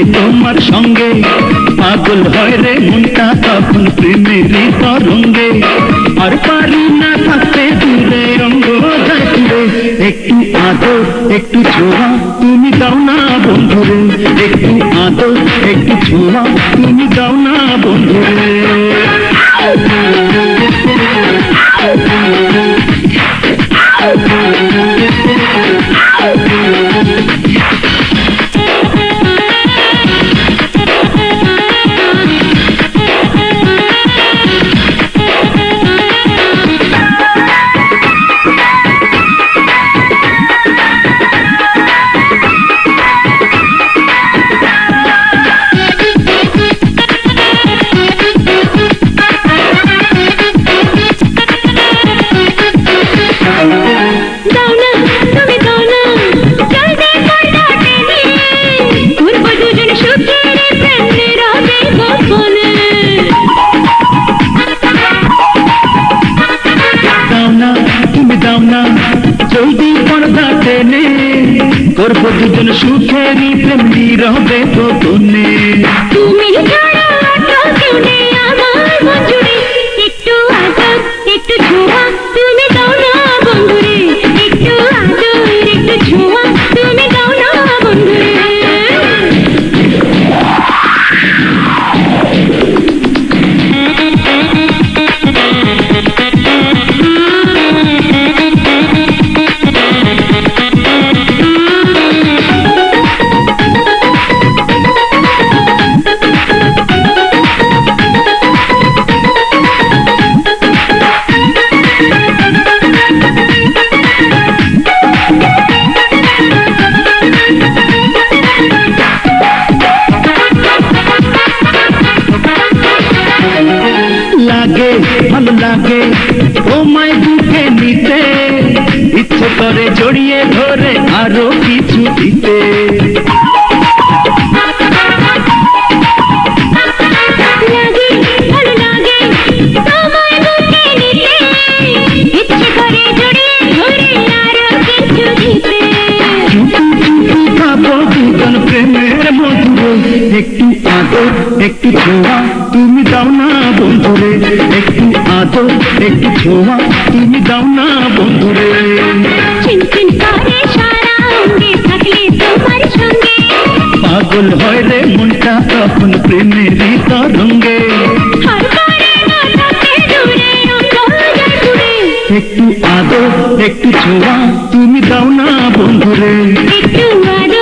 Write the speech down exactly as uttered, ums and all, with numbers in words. रे तोमार संगे पागल हय रे मुन्टा तखन प्रेमेरी तरंगे आर पारि ना थाकते दूरे अंग जाइते एकटु आदर एकटु ছোঁয়া তুমি দাও না বন্ধু রে একটু আদর একটু ছোঁয়া তুমি দাও না বন্ধু রে जल्दी पर्दा टेने करब दुजन सुखेरी प्रेम नीरबे गोपने তুমি ছাড়া আটকাওনি আমার মজুরি একটু আদর একটু ছোঁয়া তুমি দাও না বন্ধু রে একটু আদর একটু ছোঁয়া তুমি দাও না বন্ধু রে भलो लागे तोमाय बुके नीते इच्छे करे जड़िए धरे आरो किछु दिते একটু আদর একটু ছোঁয়া তুমি দাও না বন্ধু রে একটু আদর একটু ছোঁয়া তুমি দাও না বন্ধু রে চিন চিন করে সারা অঙ্গে থাকলে তোমার সঙ্গে পাগল হয় রে মনটা তখন প্রেমেরই তরঙ্গে হার করে না তাকে দূরে অঙ্গ জুড়ে একটু আদর একটু ছোঁয়া তুমি দাও না বন্ধু রে একটু আদর